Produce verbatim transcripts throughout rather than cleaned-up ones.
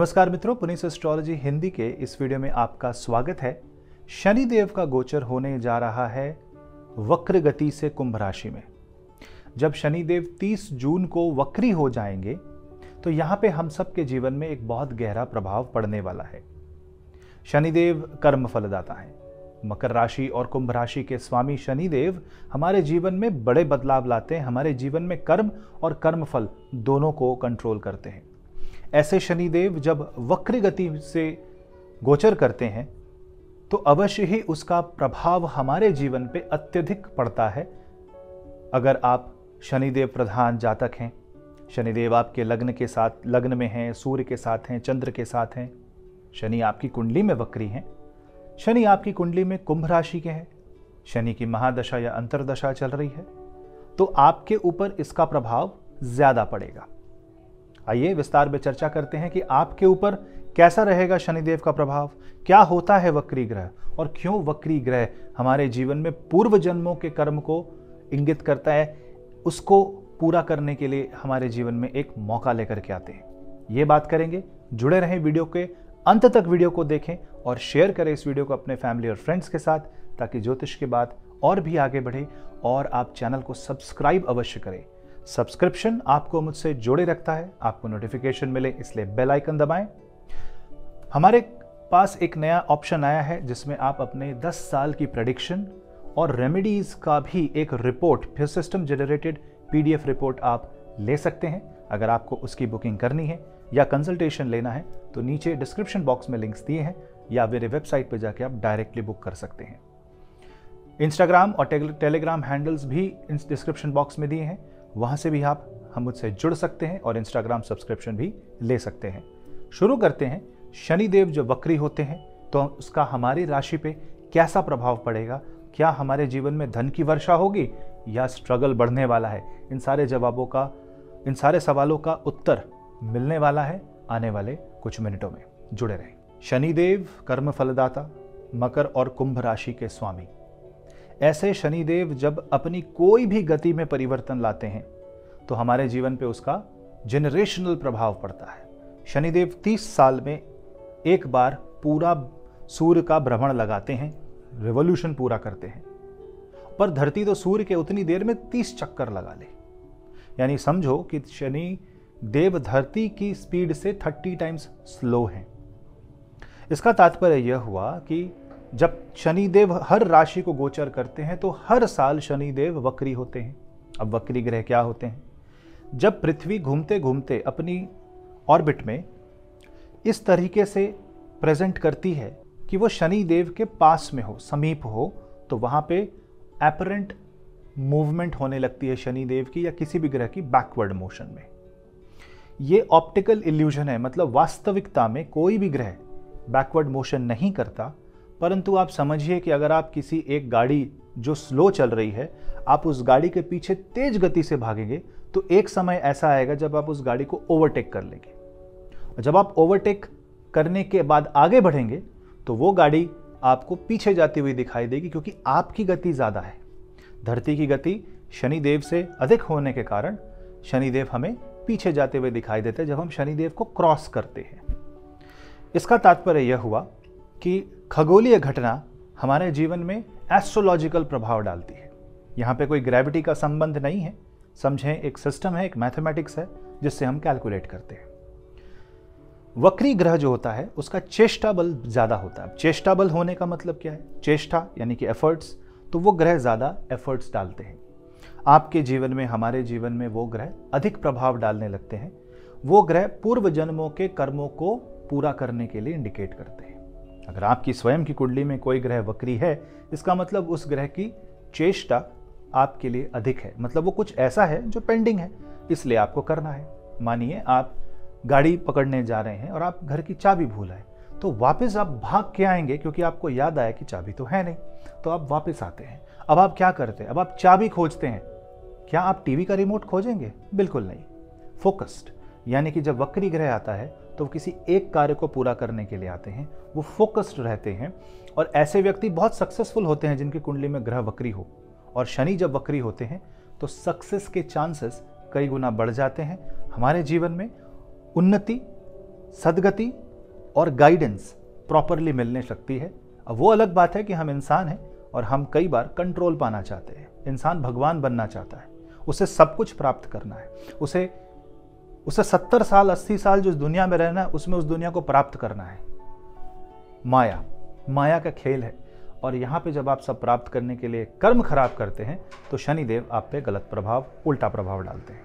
नमस्कार मित्रों, पुनीत एस्ट्रोलॉजी हिंदी के इस वीडियो में आपका स्वागत है। शनि देव का गोचर होने जा रहा है वक्र गति से कुंभ राशि में। जब शनि देव तीस जून को वक्री हो जाएंगे तो यहाँ पे हम सब के जीवन में एक बहुत गहरा प्रभाव पड़ने वाला है। शनि देव कर्म फलदाता हैं। मकर राशि और कुंभ राशि के स्वामी शनि देव हमारे जीवन में बड़े बदलाव लाते हैं। हमारे जीवन में कर्म और कर्मफल दोनों को कंट्रोल करते हैं। ऐसे शनि देव जब वक्र गति से गोचर करते हैं तो अवश्य ही उसका प्रभाव हमारे जीवन पे अत्यधिक पड़ता है। अगर आप शनिदेव प्रधान जातक हैं, शनिदेव आपके लग्न के साथ लग्न में हैं, सूर्य के साथ हैं, चंद्र के साथ हैं, शनि आपकी कुंडली में वक्री हैं, शनि आपकी कुंडली में कुंभ राशि के हैं, शनि की महादशा या अंतरदशा चल रही है, तो आपके ऊपर इसका प्रभाव ज़्यादा पड़ेगा। आइए विस्तार में चर्चा करते हैं कि आपके ऊपर कैसा रहेगा शनिदेव का प्रभाव, क्या होता है वक्री ग्रह और क्यों वक्री ग्रह हमारे जीवन में पूर्व जन्मों के कर्म को इंगित करता है। उसको पूरा करने के लिए हमारे जीवन में एक मौका लेकर के आते हैं, ये बात करेंगे। जुड़े रहें वीडियो के अंत तक, वीडियो को देखें और शेयर करें इस वीडियो को अपने फैमिली और फ्रेंड्स के साथ, ताकि ज्योतिष की बात और भी आगे बढ़े। और आप चैनल को सब्सक्राइब अवश्य करें। सब्सक्रिप्शन आपको मुझसे जोड़े रखता है, आपको नोटिफिकेशन मिले, इसलिए बेल आइकन दबाएं। हमारे पास एक नया ऑप्शन आया है जिसमें आप अपने दस साल की प्रेडिक्शन और रेमेडीज का भी एक रिपोर्ट, फिर सिस्टम जनरेटेड पीडीएफ रिपोर्ट आप ले सकते हैं। अगर आपको उसकी बुकिंग करनी है या कंसल्टेशन लेना है तो नीचे डिस्क्रिप्शन बॉक्स में लिंक्स दिए हैं, या मेरे वेबसाइट पर जाके आप डायरेक्टली बुक कर सकते हैं। इंस्टाग्राम और टेल, टेलीग्राम हैंडल्स भी डिस्क्रिप्शन बॉक्स में दिए हैं, वहाँ से भी आप हम मुझसे जुड़ सकते हैं और इंस्टाग्राम सब्सक्रिप्शन भी ले सकते हैं। शुरू करते हैं। शनिदेव जब वक्री होते हैं तो उसका हमारी राशि पे कैसा प्रभाव पड़ेगा, क्या हमारे जीवन में धन की वर्षा होगी या स्ट्रगल बढ़ने वाला है, इन सारे जवाबों का इन सारे सवालों का उत्तर मिलने वाला है आने वाले कुछ मिनटों में। जुड़े रहें। शनिदेव कर्म फलदाता, मकर और कुंभ राशि के स्वामी। ऐसे शनिदेव जब अपनी कोई भी गति में परिवर्तन लाते हैं तो हमारे जीवन पे उसका जनरेशनल प्रभाव पड़ता है। शनिदेव तीस साल में एक बार पूरा सूर्य का भ्रमण लगाते हैं, रिवॉल्यूशन पूरा करते हैं, पर धरती तो सूर्य के उतनी देर में तीस चक्कर लगा ले। यानी समझो कि शनि देव धरती की स्पीड से तीस टाइम्स स्लो हैं। इसका तात्पर्य यह हुआ कि जब शनिदेव हर राशि को गोचर करते हैं तो हर साल शनिदेव वक्री होते हैं। अब वक्री ग्रह क्या होते हैं? जब पृथ्वी घूमते घूमते अपनी ऑर्बिट में इस तरीके से प्रेजेंट करती है कि वो शनिदेव के पास में हो, समीप हो, तो वहाँ पे एपरेंट मूवमेंट होने लगती है शनिदेव की या किसी भी ग्रह की बैकवर्ड मोशन में। ये ऑप्टिकल इल्यूजन है, मतलब वास्तविकता में कोई भी ग्रह बैकवर्ड मोशन नहीं करता, परंतु आप समझिए कि अगर आप किसी एक गाड़ी जो स्लो चल रही है, आप उस गाड़ी के पीछे तेज गति से भागेंगे तो एक समय ऐसा आएगा जब आप उस गाड़ी को ओवरटेक कर लेंगे। और जब आप ओवरटेक करने के बाद आगे बढ़ेंगे तो वो गाड़ी आपको पीछे जाती हुई दिखाई देगी, क्योंकि आपकी गति ज़्यादा है। धरती की गति शनिदेव से अधिक होने के कारण शनिदेव हमें पीछे जाते हुए दिखाई देते हैं जब हम शनिदेव को क्रॉस करते हैं। इसका तात्पर्य यह हुआ कि खगोलीय घटना हमारे जीवन में एस्ट्रोलॉजिकल प्रभाव डालती है। यहाँ पे कोई ग्रेविटी का संबंध नहीं है, समझें एक सिस्टम है, एक मैथमेटिक्स है जिससे हम कैलकुलेट करते हैं। वक्री ग्रह जो होता है उसका चेष्टा बल ज़्यादा होता है। चेष्टा बल होने का मतलब क्या है? चेष्टा यानी कि एफर्ट्स, तो वो ग्रह ज़्यादा एफर्ट्स डालते हैं। आपके जीवन में, हमारे जीवन में वो ग्रह अधिक प्रभाव डालने लगते हैं। वो ग्रह पूर्व जन्मों के कर्मों को पूरा करने के लिए इंडिकेट करते हैं। अगर आपकी स्वयं की कुंडली में कोई ग्रह वक्री है, इसका मतलब उस ग्रह की चेष्टा आपके लिए अधिक है, मतलब वो कुछ ऐसा है जो पेंडिंग है, इसलिए आपको करना है। मानिए आप गाड़ी पकड़ने जा रहे हैं और आप घर की चाबी भूल आए, तो वापस आप भाग के आएंगे क्योंकि आपको याद आया कि चाबी तो है नहीं, तो आप वापस आते हैं। अब आप क्या करते हैं? अब आप चाबी खोजते हैं। क्या आप टीवी का रिमोट खोजेंगे? बिल्कुल नहीं। फोकस्ड, यानी कि जब वक्री ग्रह आता है तो किसी एक कार्य को पूरा करने के लिए आते हैं, वो फोकस्ड रहते हैं। और ऐसे व्यक्ति बहुत सक्सेसफुल होते हैं जिनकी कुंडली में ग्रह वक्री हो। और शनि जब वक्री होते हैं तो सक्सेस के चांसेस कई गुना बढ़ जाते हैं। हमारे जीवन में उन्नति सदगति और गाइडेंस प्रॉपरली मिलने सकती है। अब वो अलग बात है कि हम इंसान हैं और हम कई बार कंट्रोल पाना चाहते हैं। इंसान भगवान बनना चाहता है, उसे सब कुछ प्राप्त करना है, उसे उसे सत्तर साल अस्सी साल जो दुनिया में रहना है उसमें उस दुनिया को प्राप्त करना है। माया माया का खेल है। और यहाँ पे जब आप सब प्राप्त करने के लिए कर्म खराब करते हैं तो शनिदेव आप पे गलत प्रभाव, उल्टा प्रभाव डालते हैं।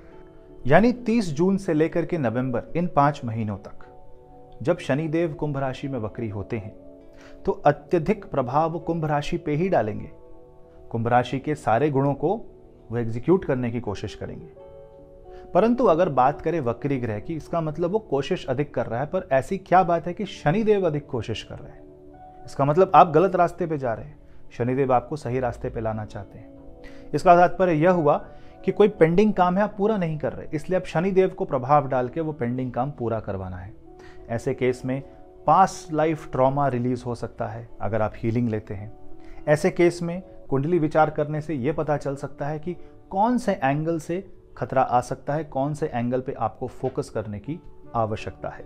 यानी तीस जून से लेकर के नवंबर, इन पाँच महीनों तक जब शनिदेव कुंभ राशि में वक्री होते हैं तो अत्यधिक प्रभाव कुंभ राशि पे ही डालेंगे। कुंभ राशि के सारे गुणों को वो एग्जीक्यूट करने की कोशिश करेंगे। परंतु अगर बात करें वक्री ग्रह की, इसका मतलब वो कोशिश अधिक कर रहा है। पर ऐसी क्या बात है कि शनिदेव अधिक कोशिश कर रहे हैं? इसका मतलब आप गलत रास्ते पे जा रहे हैं, शनिदेव आपको सही रास्ते पे लाना चाहते हैं। इसका तात्पर्य यह हुआ कि कोई पेंडिंग काम है आप पूरा नहीं कर रहे, इसलिए आप शनिदेव को प्रभाव डाल के वो पेंडिंग काम पूरा करवाना है। ऐसे केस में पास्ट लाइफ ट्रॉमा रिलीज हो सकता है अगर आप हीलिंग लेते हैं। ऐसे केस में कुंडली विचार करने से ये पता चल सकता है कि कौन से एंगल से खतरा आ सकता है, कौन से एंगल पे आपको फोकस करने की आवश्यकता है।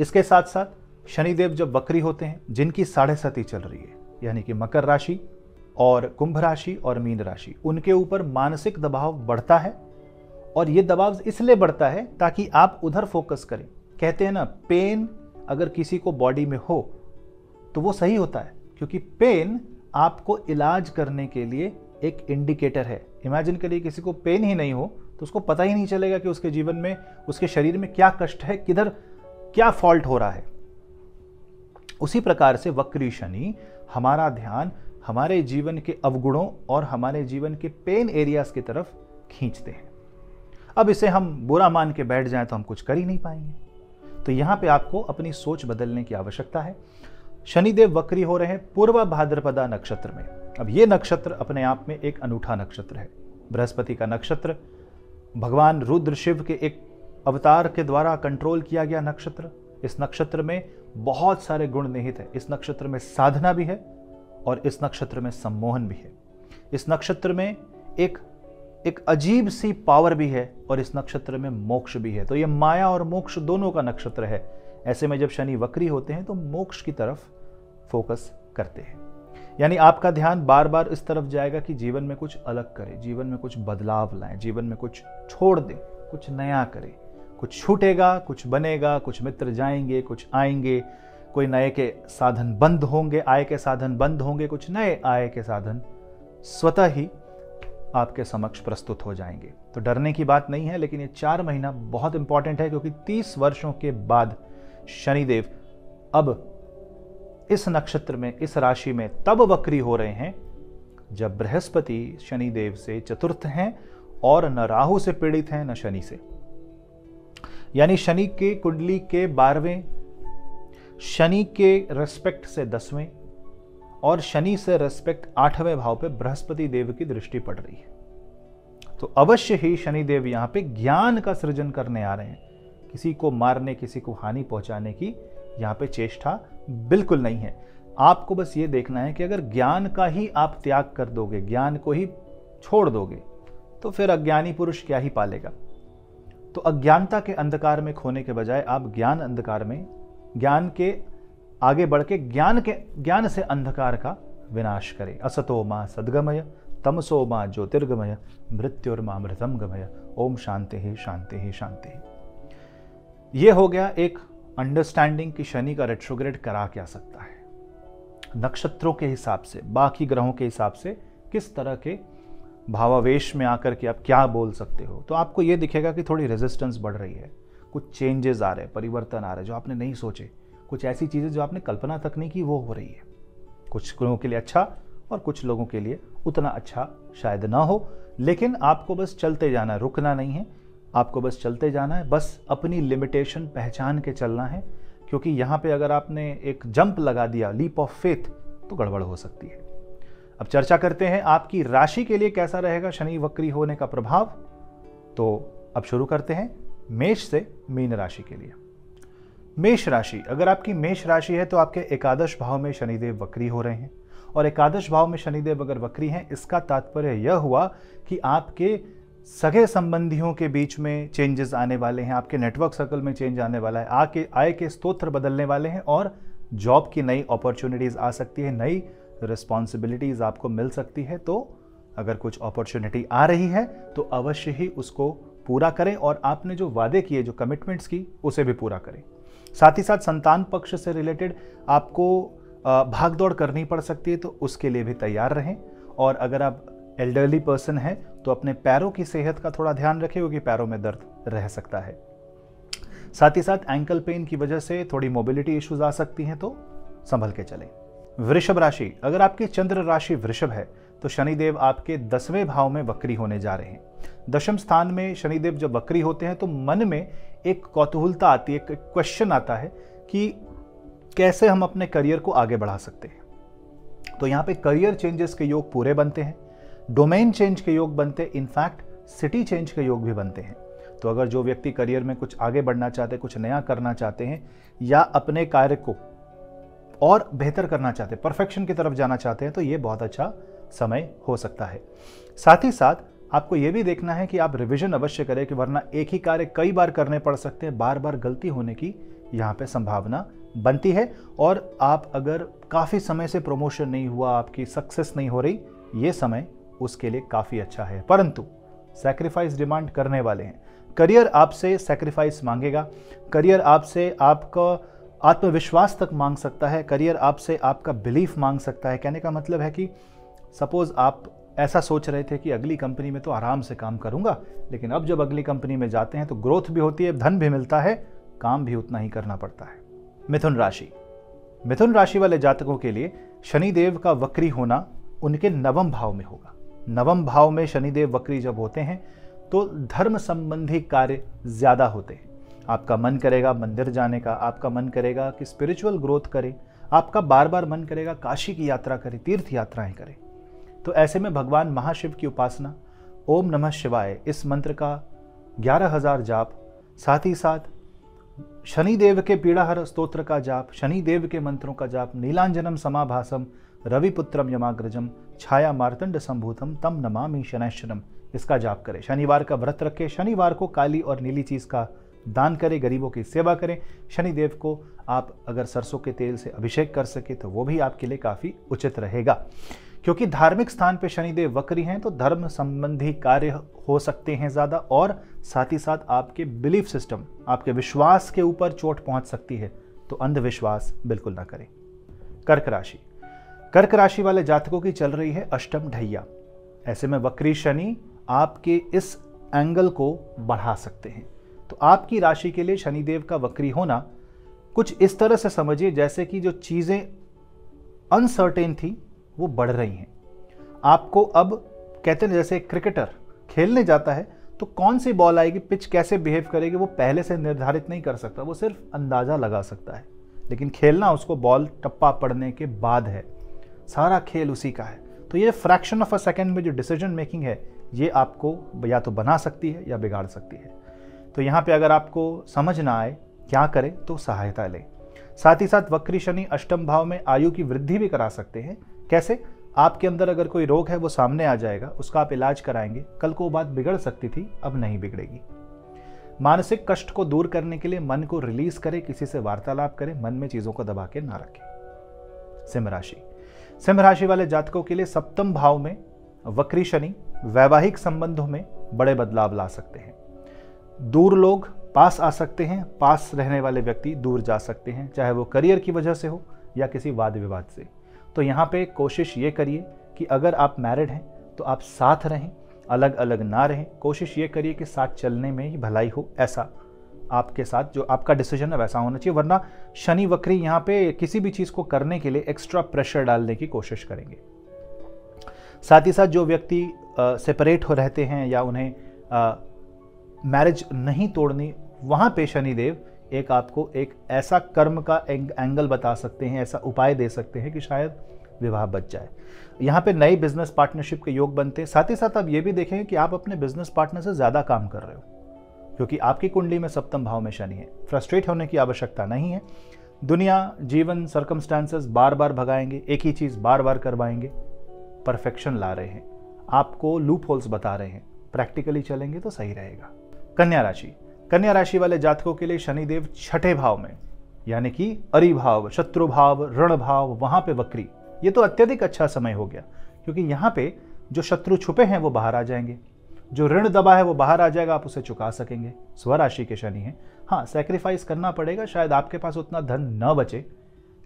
इसके साथ साथ शनिदेव जब वक्री होते हैं, जिनकी साढ़े सती चल रही है यानी कि मकर राशि और कुंभ राशि और मीन राशि, उनके ऊपर मानसिक दबाव बढ़ता है। और ये दबाव इसलिए बढ़ता है ताकि आप उधर फोकस करें। कहते हैं ना, पेन अगर किसी को बॉडी में हो तो वो सही होता है, क्योंकि पेन आपको इलाज करने के लिए एक इंडिकेटर है। इमेजिन करिए किसी को पेन ही नहीं हो तो उसको पता ही नहीं चलेगा कि उसके जीवन में, उसके शरीर में क्या कष्ट है, किधर क्या फॉल्ट हो रहा है। उसी प्रकार से वक्री शनि हमारा ध्यान हमारे जीवन के अवगुणों और हमारे जीवन के पेन एरियाज की तरफ खींचते हैं। अब इसे हम बुरा मान के बैठ जाएं तो हम कुछ कर ही नहीं पाएंगे। तो यहाँ पे आपको अपनी सोच बदलने की आवश्यकता है। शनिदेव वक्री हो रहे हैं पूर्वा भाद्रपद नक्षत्र में। अब ये नक्षत्र अपने आप में एक अनूठा नक्षत्र है। बृहस्पति का नक्षत्र, भगवान रुद्र शिव के एक अवतार के द्वारा कंट्रोल किया गया नक्षत्र। इस नक्षत्र में बहुत सारे गुण निहित है। इस नक्षत्र में साधना भी है और इस नक्षत्र में सम्मोहन भी है। इस नक्षत्र में एक एक अजीब सी पावर भी है और इस नक्षत्र में मोक्ष भी है। तो ये माया और मोक्ष दोनों का नक्षत्र है। ऐसे में जब शनि वक्री होते हैं तो मोक्ष की तरफ फोकस करते हैं। यानी आपका ध्यान बार बार इस तरफ जाएगा कि जीवन में कुछ अलग करें, जीवन में कुछ बदलाव लाएं, जीवन में कुछ छोड़ दें, कुछ नया करें, कुछ छूटेगा, कुछ बनेगा, कुछ मित्र जाएंगे, कुछ आएंगे, कोई नए के साधन बंद होंगे, आय के साधन बंद होंगे, कुछ नए आय के साधन स्वतः ही आपके समक्ष प्रस्तुत हो जाएंगे। तो डरने की बात नहीं है, लेकिन ये चार महीना बहुत इंपॉर्टेंट है, क्योंकि तीस वर्षों के बाद शनिदेव अब इस नक्षत्र में, इस राशि में तब वक्री हो रहे हैं जब बृहस्पति शनिदेव से चतुर्थ हैं और न राहु से पीड़ित हैं न शनि से। यानी शनि के कुंडली के बारहवें, शनि के रेस्पेक्ट से दसवें और शनि से रेस्पेक्ट आठवें भाव पे बृहस्पति देव की दृष्टि पड़ रही है। तो अवश्य ही शनिदेव यहाँ पे ज्ञान का सृजन करने आ रहे हैं। किसी को मारने, किसी को हानि पहुंचाने की यहाँ पे चेष्टा बिल्कुल नहीं है। आपको बस ये देखना है कि अगर ज्ञान का ही आप त्याग कर दोगे, ज्ञान को ही छोड़ दोगे, तो फिर अज्ञानी पुरुष क्या ही पालेगा। तो अज्ञानता के अंधकार में खोने के बजाय आप ज्ञान अंधकार में, ज्ञान के आगे बढ़ के ज्ञान के ज्ञान से अंधकार का विनाश करें। असतो मा सद्गमय तमसो मा ज्योतिर्गमय मृत्युर्मा मृतम गमय। ओम शांति ही शांति ही शांति ही। ये हो गया एक अंडरस्टैंडिंग कि शनि का रेट्रोग्रेड करा क्या सकता है, नक्षत्रों के हिसाब से, बाकी ग्रहों के हिसाब से किस तरह के भावावेश में आकर के आप क्या बोल सकते हो। तो आपको ये दिखेगा कि थोड़ी रेजिस्टेंस बढ़ रही है, कुछ चेंजेस आ रहे हैं, परिवर्तन आ रहे हैं जो आपने नहीं सोचे, कुछ ऐसी चीज़ें जो आपने कल्पना तक नहीं की वो हो रही है। कुछ लोगों के लिए अच्छा और कुछ लोगों के लिए उतना अच्छा शायद ना हो, लेकिन आपको बस चलते जाना है, रुकना नहीं है। आपको बस चलते जाना है, बस अपनी लिमिटेशन पहचान के चलना है, क्योंकि यहाँ पे अगर आपने एक जंप लगा दिया, लीप ऑफ फेथ, तो गड़बड़ हो सकती है। अब चर्चा करते हैं आपकी राशि के लिए कैसा रहेगा शनि वक्री होने का प्रभाव। तो अब शुरू करते हैं मेष से मीन राशि के लिए। मेष राशि, अगर आपकी मेष राशि है तो आपके एकादश भाव में शनिदेव वक्री हो रहे हैं, और एकादश भाव में शनिदेव अगर वक्री हैं इसका तात्पर्य यह हुआ कि आपके सगे संबंधियों के बीच में चेंजेस आने वाले हैं, आपके नेटवर्क सर्कल में चेंज आने वाला है, आके आय के स्रोत बदलने वाले हैं और जॉब की नई अपॉर्चुनिटीज़ आ सकती है, नई रिस्पॉन्सिबिलिटीज़ आपको मिल सकती है। तो अगर कुछ अपॉर्चुनिटी आ रही है तो अवश्य ही उसको पूरा करें और आपने जो वादे किए, जो कमिटमेंट्स की, उसे भी पूरा करें। साथ ही साथ संतान पक्ष से रिलेटेड आपको भागदौड़ करनी पड़ सकती है, तो उसके लिए भी तैयार रहें। और अगर आप एल्डरली पर्सन हैं तो अपने पैरों की सेहत का थोड़ा ध्यान रखें, क्योंकि पैरों में दर्द रह सकता है। साथ ही साथ एंकल पेन की वजह से थोड़ी मोबिलिटी इश्यूज आ सकती हैं, तो संभल के चलें। वृषभ राशि, अगर आपकी चंद्र राशि वृषभ है तो शनिदेव आपके दसवें भाव में वक्री होने जा रहे हैं। दशम स्थान में शनिदेव जब वक्री होते हैं तो मन में एक कौतूहलता आती है, एक क्वेश्चन आता है कि कैसे हम अपने करियर को आगे बढ़ा सकते हैं। तो यहाँ पे करियर चेंजेस के योग पूरे बनते हैं, डोमेन चेंज के योग बनते हैं, इनफैक्ट सिटी चेंज के योग भी बनते हैं। तो अगर जो व्यक्ति करियर में कुछ आगे बढ़ना चाहते हैं, कुछ नया करना चाहते हैं या अपने कार्य को और बेहतर करना चाहते हैं, परफेक्शन की तरफ जाना चाहते हैं, तो ये बहुत अच्छा समय हो सकता है। साथ ही साथ आपको ये भी देखना है कि आप रिवीजन अवश्य करें, कि वरना एक ही कार्य कई बार करने पड़ सकते हैं, बार बार गलती होने की यहाँ पे संभावना बनती है। और आप अगर काफ़ी समय से प्रमोशन नहीं हुआ, आपकी सक्सेस नहीं हो रही, ये समय उसके लिए काफ़ी अच्छा है। परंतु सैक्रिफाइस डिमांड करने वाले हैं, करियर आपसे सैक्रिफाइस मांगेगा, करियर आपसे आपका आत्मविश्वास तक मांग सकता है, करियर आपसे आपका बिलीफ मांग सकता है। कहने का मतलब है कि सपोज़ आप ऐसा सोच रहे थे कि अगली कंपनी में तो आराम से काम करूंगा, लेकिन अब जब अगली कंपनी में जाते हैं तो ग्रोथ भी होती है, धन भी मिलता है, काम भी उतना ही करना पड़ता है। मिथुन राशि, मिथुन राशि वाले जातकों के लिए शनिदेव का वक्री होना उनके नवम भाव में होगा। नवम भाव में शनिदेव वक्री जब होते हैं तो धर्म संबंधी कार्य ज़्यादा होते हैं। आपका मन करेगा मंदिर जाने का, आपका मन करेगा कि स्पिरिचुअल ग्रोथ करें, आपका बार बार मन करेगा काशी की यात्रा करें, तीर्थ यात्राएं करें। तो ऐसे में भगवान महाशिव की उपासना, ओम नमः शिवाय इस मंत्र का ग्यारह हजार जाप, साथ ही साथ शनिदेव के पीड़ाहर स्तोत्र का जाप, शनिदेव के मंत्रों का जाप, नीलांजनम समाभासम रविपुत्रम यमाग्रजम छाया मार्तंड संभूतम तम नमामि शनैश्चरम, इसका जाप करें। शनिवार का व्रत रखें, शनिवार को काली और नीली चीज़ का दान करें, गरीबों की सेवा करें। शनिदेव को आप अगर सरसों के तेल से अभिषेक कर सके तो वो भी आपके लिए काफ़ी उचित रहेगा। क्योंकि धार्मिक स्थान पे शनिदेव वक्री हैं तो धर्म संबंधी कार्य हो सकते हैं ज़्यादा, और साथ ही साथ आपके बिलीफ सिस्टम, आपके विश्वास के ऊपर चोट पहुंच सकती है, तो अंधविश्वास बिल्कुल ना करें। कर्क राशि, कर्क राशि वाले जातकों की चल रही है अष्टम ढैया। ऐसे में वक्री शनि आपके इस एंगल को बढ़ा सकते हैं। तो आपकी राशि के लिए शनिदेव का वक्री होना कुछ इस तरह से समझिए जैसे कि जो चीज़ें अनसर्टेन थी वो बढ़ रही हैं। आपको अब कहते हैं जैसे क्रिकेटर खेलने जाता है तो कौन सी बॉल आएगी, पिच कैसे बिहेव करेगी, वो पहले से निर्धारित नहीं कर सकता, वो सिर्फ अंदाज़ा लगा सकता है। लेकिन खेलना उसको बॉल टप्पा पड़ने के बाद है, सारा खेल उसी का है। तो ये फ्रैक्शन ऑफ अ सेकेंड में जो डिसीजन मेकिंग है, ये आपको या तो बना सकती है या बिगाड़ सकती है। तो यहाँ पे अगर आपको समझ ना आए क्या करें तो सहायता लें। साथ ही साथ वक्री शनि अष्टम भाव में आयु की वृद्धि भी करा सकते हैं। कैसे? आपके अंदर अगर कोई रोग है वो सामने आ जाएगा, उसका आप इलाज कराएंगे। कल को बात बिगड़ सकती थी, अब नहीं बिगड़ेगी। मानसिक कष्ट को दूर करने के लिए मन को रिलीज करें, किसी से वार्तालाप करें, मन में चीज़ों को दबा के ना रखें। सिंह राशि, सिंह राशि वाले जातकों के लिए सप्तम भाव में वक्री शनि वैवाहिक संबंधों में बड़े बदलाव ला सकते हैं। दूर लोग पास आ सकते हैं, पास रहने वाले व्यक्ति दूर जा सकते हैं, चाहे वो करियर की वजह से हो या किसी वाद विवाद से। तो यहाँ पे कोशिश ये करिए कि अगर आप मैरिड हैं तो आप साथ रहें, अलग अलग ना रहें। कोशिश ये करिए कि साथ चलने में ही भलाई हो, ऐसा आपके साथ जो आपका डिसीजन है वैसा होना चाहिए, वरना शनि वक्री यहाँ पे किसी भी चीज़ को करने के लिए एक्स्ट्रा प्रेशर डालने की कोशिश करेंगे। साथ ही साथ जो व्यक्ति सेपरेट हो रहते हैं या उन्हें आ, मैरिज नहीं तोड़नी, वहाँ पे शनिदेव एक आपको एक ऐसा कर्म का एंग, एंगल बता सकते हैं, ऐसा उपाय दे सकते हैं कि शायद विवाह बच जाए। यहाँ पे नई बिजनेस पार्टनरशिप के योग बनते हैं। साथ ही साथ आप ये भी देखें कि आप अपने बिजनेस पार्टनर से ज़्यादा काम कर रहे हो, क्योंकि आपकी कुंडली में सप्तम भाव में शनि है। फ्रस्ट्रेट होने की आवश्यकता नहीं है। दुनिया, जीवन, सर्कमस्टांसेस बार बार भगाएंगे, एक ही चीज़ बार बार करवाएंगे। परफेक्शन ला रहे हैं, आपको लूप होल्स बता रहे हैं, प्रैक्टिकली चलेंगे तो सही रहेगा। कन्या राशि, कन्या राशि वाले जातकों के लिए शनिदेव छठे भाव में यानी कि अरिभाव, शत्रु भाव, ऋण भाव, वहां पे वक्री, ये तो अत्यधिक अच्छा समय हो गया क्योंकि यहाँ पे जो शत्रु छुपे हैं वो बाहर आ जाएंगे, जो ऋण दबा है वो बाहर आ जाएगा, आप उसे चुका सकेंगे। स्वराशि के शनि हैं, हाँ सेक्रीफाइस करना पड़ेगा, शायद आपके पास उतना धन न बचे,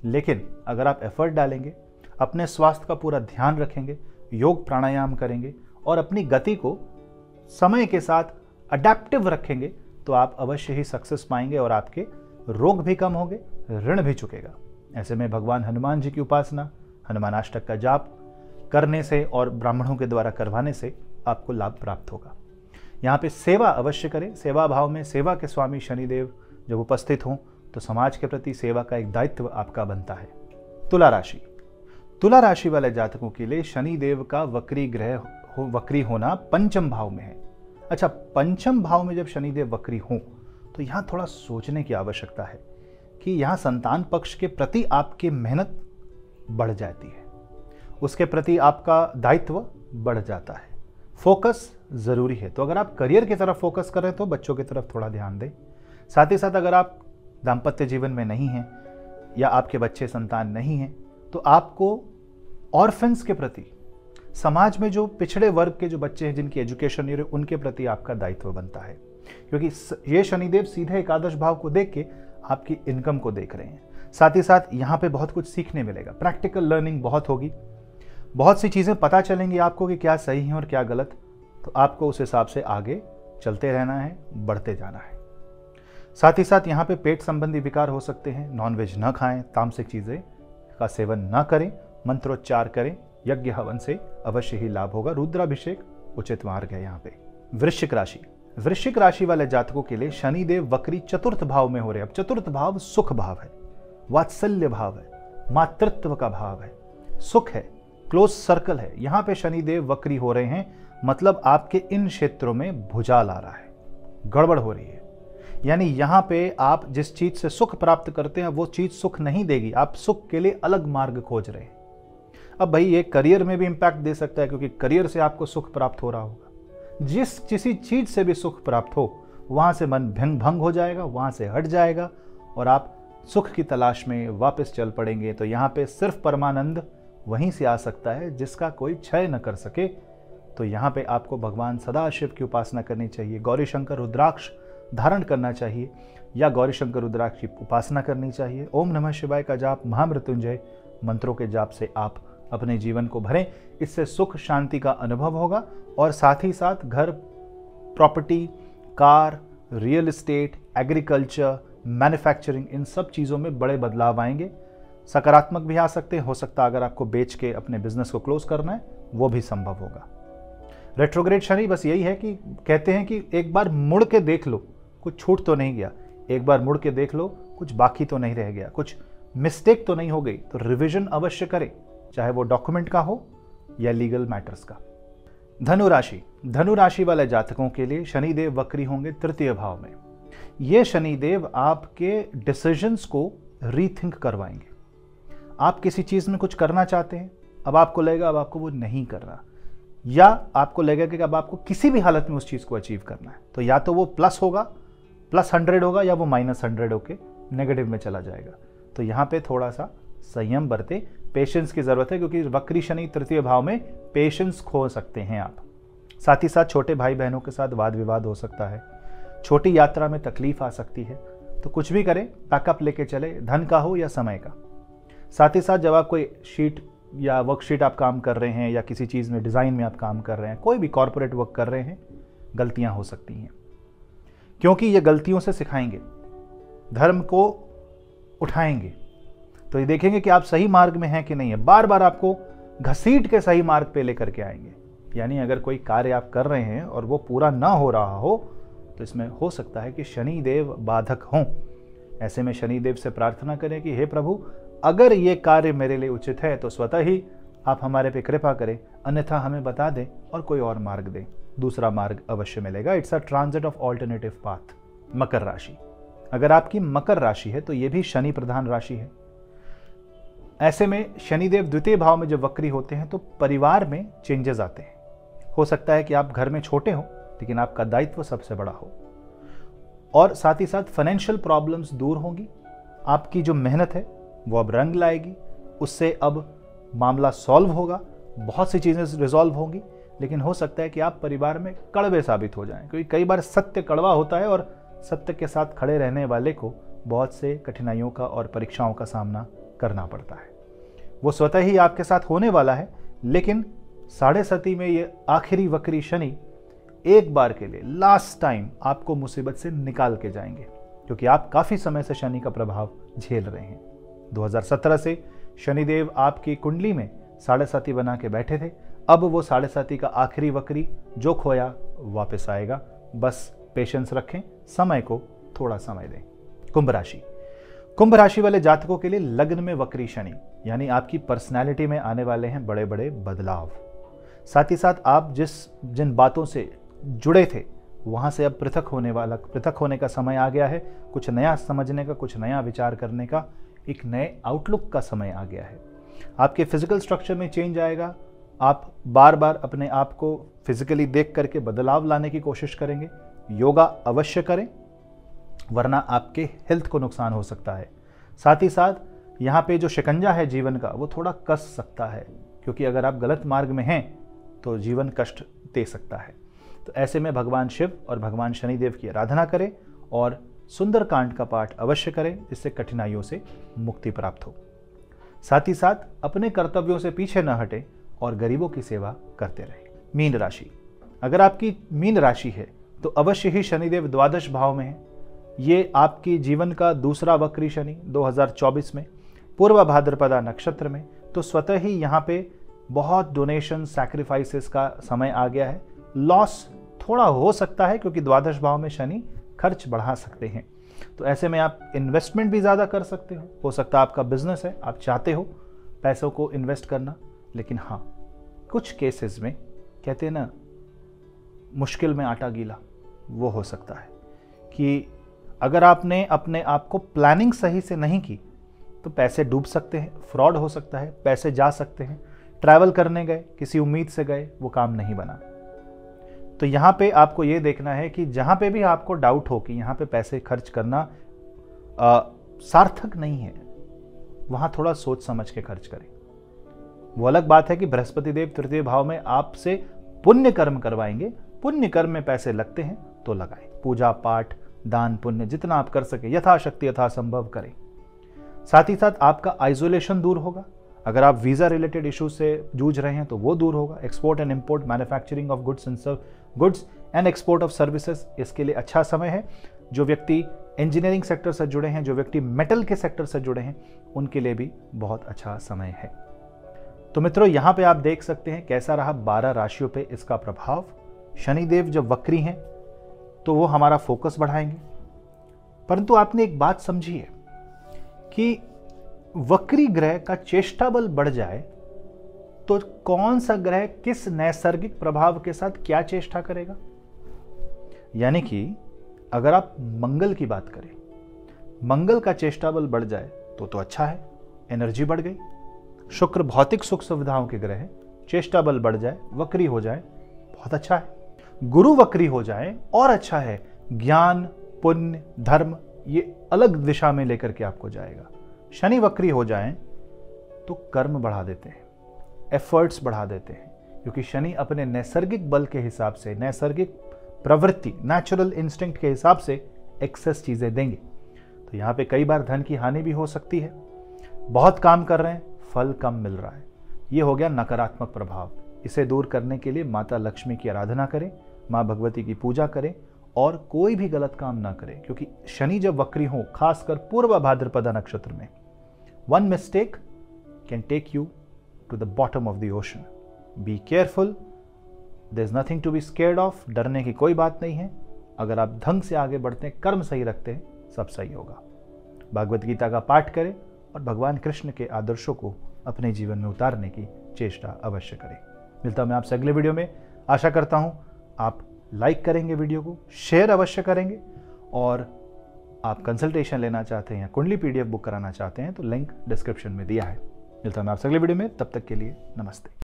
लेकिन अगर आप एफर्ट डालेंगे, अपने स्वास्थ्य का पूरा ध्यान रखेंगे, योग प्राणायाम करेंगे और अपनी गति को समय के साथ अडेप्टिव रखेंगे तो आप अवश्य ही सक्सेस पाएंगे और आपके रोग भी कम होंगे, ऋण भी चुकेगा। ऐसे में भगवान हनुमान जी की उपासना, हनुमानाष्टक का जाप करने से और ब्राह्मणों के द्वारा करवाने से आपको लाभ प्राप्त होगा। यहाँ पे सेवा अवश्य करें, सेवा भाव में सेवा के स्वामी शनिदेव जब उपस्थित हों तो समाज के प्रति सेवा का एक दायित्व आपका बनता है। तुला राशि, तुला राशि वाले जातकों के लिए शनिदेव का वक्री ग्रह हो, वक्री होना पंचम भाव में है। अच्छा, पंचम भाव में जब शनिदेव वक्री हों तो यहाँ थोड़ा सोचने की आवश्यकता है कि यहाँ संतान पक्ष के प्रति आपकी मेहनत बढ़ जाती है, उसके प्रति आपका दायित्व बढ़ जाता है, फोकस ज़रूरी है। तो अगर आप करियर की तरफ फोकस करें तो बच्चों की तरफ थोड़ा ध्यान दें। साथ ही साथ अगर आप दाम्पत्य जीवन में नहीं हैं या आपके बच्चे संतान नहीं हैं तो आपको ऑर्फेंस के प्रति, समाज में जो पिछड़े वर्ग के जो बच्चे हैं जिनकी एजुकेशन नहीं रही, उनके प्रति आपका दायित्व बनता है क्योंकि ये शनिदेव सीधे एकादश भाव को देख के आपकी इनकम को देख रहे हैं। साथ ही साथ यहाँ पे बहुत कुछ सीखने मिलेगा, प्रैक्टिकल लर्निंग बहुत होगी, बहुत सी चीज़ें पता चलेंगी आपको कि क्या सही है और क्या गलत, तो आपको उस हिसाब से आगे चलते रहना है, बढ़ते जाना है। साथ ही साथ यहाँ पे पेट संबंधी विकार हो सकते हैं, नॉनवेज ना खाएं, तामसिक चीज़ें का सेवन ना करें, मंत्रोच्चार करें, यज्ञ हवन से अवश्य ही लाभ होगा, रुद्राभिषेक उचित मार्ग है यहाँ पे। वृश्चिक राशि, वृश्चिक राशि वाले जातकों के लिए शनिदेव वक्री चतुर्थ भाव में हो रहे हैं। अब चतुर्थ भाव सुख भाव है, वात्सल्य भाव है, मातृत्व का भाव है, सुख है, क्लोज सर्कल है। यहाँ पे शनिदेव वक्री हो रहे हैं, मतलब आपके इन क्षेत्रों में भुचाल आ रहा है, गड़बड़ हो रही है। यानी यहाँ पे आप जिस चीज़ से सुख प्राप्त करते हैं वो चीज़ सुख नहीं देगी, आप सुख के लिए अलग मार्ग खोज रहे हैं। अब भाई ये करियर में भी इम्पैक्ट दे सकता है क्योंकि करियर से आपको सुख प्राप्त हो रहा होगा, जिस किसी चीज़ से भी सुख प्राप्त हो वहाँ से मन भिंग भंग हो जाएगा, वहाँ से हट जाएगा और आप सुख की तलाश में वापस चल पड़ेंगे। तो यहाँ पे सिर्फ परमानंद वहीं से आ सकता है जिसका कोई क्षय न कर सके। तो यहाँ पे आपको भगवान सदाशिव की उपासना करनी चाहिए, गौरी शंकर रुद्राक्ष धारण करना चाहिए या गौरी शंकर रुद्राक्ष की उपासना करनी चाहिए। ओम नमः शिवाय का जाप, महामृत्युंजय मंत्रों के जाप से आप अपने जीवन को भरें, इससे सुख शांति का अनुभव होगा और साथ ही साथ घर, property, car, real estate, agriculture, manufacturing, इन सब चीज़ों में बड़े बदलाव आएंगे। सकारात्मक भी आ सकते हैं, हो सकता है अगर आपको बेच के अपने बिजनेस को क्लोज करना है वो भी संभव होगा। रेट्रोग्रेड शनि बस यही है कि कहते हैं कि एक बार मुड़ के देख लो, कुछ छूट तो नहीं गया, एक बार मुड़ के देख लो, कुछ बाकी तो नहीं रह गया, कुछ मिस्टेक तो नहीं हो गई। तो रिविजन अवश्य करें, चाहे वो डॉक्यूमेंट का हो या लीगल मैटर्स का। धनु राशि, धनु राशि वाले जातकों के लिए शनिदेव वक्री होंगे तृतीय भाव में। ये शनिदेव आपके डिसीजंस को रीथिंक करवाएंगे। आप किसी चीज़ में कुछ करना चाहते हैं, अब आपको लगेगा अब आपको वो नहीं करना, या आपको लगेगा कि अब आपको किसी भी हालत में उस चीज़ को अचीव करना है, तो या तो वो प्लस होगा, प्लस हंड्रेड होगा, या वो माइनस हंड्रेड होके नेगेटिव में चला जाएगा। तो यहाँ पे थोड़ा सा संयम बरते, पेशेंस की ज़रूरत है क्योंकि वक्री शनि तृतीय भाव में पेशेंस खो सकते हैं आप। साथ ही साथ छोटे भाई बहनों के साथ वाद विवाद हो सकता है, छोटी यात्रा में तकलीफ आ सकती है। तो कुछ भी करें, बैकअप लेके चले, धन का हो या समय का। साथ ही साथ जब आप कोई शीट या वर्कशीट आप काम कर रहे हैं या किसी चीज़ में डिज़ाइन में आप काम कर रहे हैं, कोई भी कॉरपोरेट वर्क कर रहे हैं, गलतियां हो सकती हैं क्योंकि ये गलतियों से सिखाएंगे, धर्म को उठाएंगे। तो ये देखेंगे कि आप सही मार्ग में हैं कि नहीं है, बार बार आपको घसीट के सही मार्ग पे लेकर के आएंगे। यानी अगर कोई कार्य आप कर रहे हैं और वो पूरा ना हो रहा हो तो इसमें हो सकता है कि शनिदेव बाधक हों। ऐसे में शनिदेव से प्रार्थना करें कि हे प्रभु, अगर ये कार्य मेरे लिए उचित है तो स्वतः ही आप हमारे पे कृपा करें, अन्यथा हमें बता दें और कोई और मार्ग दें, दूसरा मार्ग अवश्य मिलेगा। It's a transit of alternative path. मकर राशि, अगर आपकी मकर राशि है तो ये भी शनि प्रधान राशि है। ऐसे में शनिदेव द्वितीय भाव में जब वक्री होते हैं तो परिवार में चेंजेस आते हैं। हो सकता है कि आप घर में छोटे हों लेकिन आपका दायित्व सबसे बड़ा हो, और साथ ही साथ फाइनेंशियल प्रॉब्लम्स दूर होंगी। आपकी जो मेहनत है वो अब रंग लाएगी, उससे अब मामला सॉल्व होगा, बहुत सी चीज़ें रिजॉल्व होंगी। लेकिन हो सकता है कि आप परिवार में कड़वे साबित हो जाएं, क्योंकि कई बार सत्य कड़वा होता है और सत्य के साथ खड़े रहने वाले को बहुत से कठिनाइयों का और परीक्षाओं का सामना करना पड़ता है। वो स्वतः ही आपके साथ होने वाला है, लेकिन साढ़े सती में ये आखिरी वक्री शनि एक बार के लिए लास्ट टाइम आपको मुसीबत से निकाल के जाएंगे, क्योंकि आप काफ़ी समय से शनि का प्रभाव झेल रहे हैं। दो हज़ार सत्रह से शनिदेव आपकी कुंडली में साढ़े साती बना के बैठे थे, अब वो साढ़े साती का आखिरी वक्री जो खोया वापस आएगा। बस पेशेंस रखें, समय को थोड़ा समय दें। कुंभ राशि, कुंभ राशि वाले जातकों के लिए लग्न में वक्री शनि यानी आपकी पर्सनैलिटी में आने वाले हैं बड़े बड़े बदलाव। साथ ही साथ आप जिस जिन बातों से जुड़े थे वहाँ से अब पृथक होने वाला पृथक होने का समय आ गया है। कुछ नया समझने का, कुछ नया विचार करने का, एक नए आउटलुक का समय आ गया है। आपके फिजिकल स्ट्रक्चर में चेंज आएगा। आप बार बार अपने आप को फिजिकली देख करके बदलाव लाने की कोशिश करेंगे। योगा अवश्य करें, वरना आपके हेल्थ को नुकसान हो सकता है। साथ ही साथ यहाँ पे जो शिकंजा है जीवन का वो थोड़ा कस सकता है, क्योंकि अगर आप गलत मार्ग में हैं तो जीवन कष्ट दे सकता है। तो ऐसे में भगवान शिव और भगवान शनिदेव की आराधना करें और सुंदरकांड का पाठ अवश्य करें, इससे कठिनाइयों से मुक्ति प्राप्त हो। साथ ही साथ अपने कर्तव्यों से पीछे न हटें और गरीबों की सेवा करते रहें। मीन राशि, अगर आपकी मीन राशि है तो अवश्य ही शनिदेव द्वादश भाव में है। ये आपकी जीवन का दूसरा वक्री शनि दो हज़ार चौबीस में पूर्वा भाद्रपद नक्षत्र में, तो स्वतः ही यहाँ पे बहुत डोनेशन सैक्रिफाइसेस का समय आ गया है। लॉस थोड़ा हो सकता है, क्योंकि द्वादश भाव में शनि खर्च बढ़ा सकते हैं। तो ऐसे में आप इन्वेस्टमेंट भी ज़्यादा कर सकते हो। हो सकता है आपका बिजनेस है, आप चाहते हो पैसों को इन्वेस्ट करना, लेकिन हाँ, कुछ केसेस में कहते हैं ना, मुश्किल में आटा गीला, वो हो सकता है कि अगर आपने अपने आप को प्लानिंग सही से नहीं की तो पैसे डूब सकते हैं, फ्रॉड हो सकता है, पैसे जा सकते हैं। ट्रैवल करने गए, किसी उम्मीद से गए, वो काम नहीं बना। तो यहाँ पे आपको ये देखना है कि जहाँ पे भी आपको डाउट हो कि यहाँ पे पैसे खर्च करना आ, सार्थक नहीं है, वहाँ थोड़ा सोच समझ के खर्च करें। वो अलग बात है कि बृहस्पति देव तृतीय भाव में आपसे पुण्य कर्म करवाएंगे, पुण्य कर्म में पैसे लगते हैं तो लगाएं। पूजा पाठ, दान पुण्य, जितना आप कर सके यथाशक्ति यथासंभव करें। साथ ही साथ आपका आइसोलेशन दूर होगा। अगर आप वीज़ा रिलेटेड इशू से जूझ रहे हैं तो वो दूर होगा। Export and import, manufacturing of goods and goods and export of services, इसके लिए अच्छा समय है। जो व्यक्ति इंजीनियरिंग सेक्टर से जुड़े हैं, जो व्यक्ति मेटल के सेक्टर से जुड़े हैं, उनके लिए भी बहुत अच्छा समय है। तो मित्रों, यहाँ पे आप देख सकते हैं कैसा रहा बारह राशियों पे इसका प्रभाव। शनिदेव जब वक्री हैं तो वो हमारा फोकस बढ़ाएंगे, परंतु आपने एक बात समझी है कि वक्री ग्रह का चेष्टा बल बढ़ जाए तो कौन सा ग्रह किस नैसर्गिक प्रभाव के साथ क्या चेष्टा करेगा। यानी कि अगर आप मंगल की बात करें, मंगल का चेष्टा बल बढ़ जाए तो तो अच्छा है, एनर्जी बढ़ गई। शुक्र भौतिक सुख सुविधाओं के ग्रह है, चेष्टा बल बढ़ जाए, वक्री हो जाए, बहुत अच्छा है। गुरु वक्री हो जाए और अच्छा है, ज्ञान पुण्य धर्म ये अलग दिशा में लेकर के आपको जाएगा। शनि वक्री हो जाए तो कर्म बढ़ा देते हैं, एफर्ट्स बढ़ा देते हैं, क्योंकि शनि अपने नैसर्गिक बल के हिसाब से, नैसर्गिक प्रवृत्ति, नेचुरल इंस्टिंक्ट के हिसाब से एक्सेस चीज़ें देंगे। तो यहाँ पे कई बार धन की हानि भी हो सकती है। बहुत काम कर रहे हैं, फल कम मिल रहा है, ये हो गया नकारात्मक प्रभाव। इसे दूर करने के लिए माता लक्ष्मी की आराधना करें, माँ भगवती की पूजा करें और कोई भी गलत काम ना करें, क्योंकि शनि जब वक्री हो, खासकर पूर्व भाद्रपद नक्षत्र में, one mistake can take you to the bottom of the ocean. Be careful. There's nothing to be scared of. डरने की कोई बात नहीं है। अगर आप ढंग से आगे बढ़ते हैं, कर्म सही रखते हैं, सब सही होगा। भगवत गीता का पाठ करें और भगवान कृष्ण के आदर्शों को अपने जीवन में उतारने की चेष्टा अवश्य करें। मिलता हूँ मैं आपसे अगले वीडियो में। आशा करता हूँ आप लाइक करेंगे, वीडियो को शेयर अवश्य करेंगे, और आप कंसल्टेशन लेना चाहते हैं या कुंडली पीडीएफ बुक कराना चाहते हैं तो लिंक डिस्क्रिप्शन में दिया है। मिलता हूं मैं आपसे अगले वीडियो में, तब तक के लिए नमस्ते।